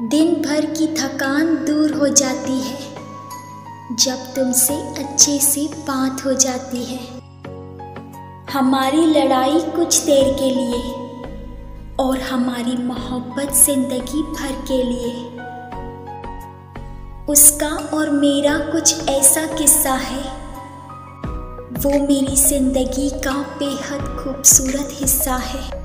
दिन भर की थकान दूर हो जाती है जब तुमसे अच्छे से बात हो जाती है। हमारी लड़ाई कुछ देर के लिए और हमारी मोहब्बत जिंदगी भर के लिए। उसका और मेरा कुछ ऐसा किस्सा है, वो मेरी जिंदगी का बेहद खूबसूरत हिस्सा है।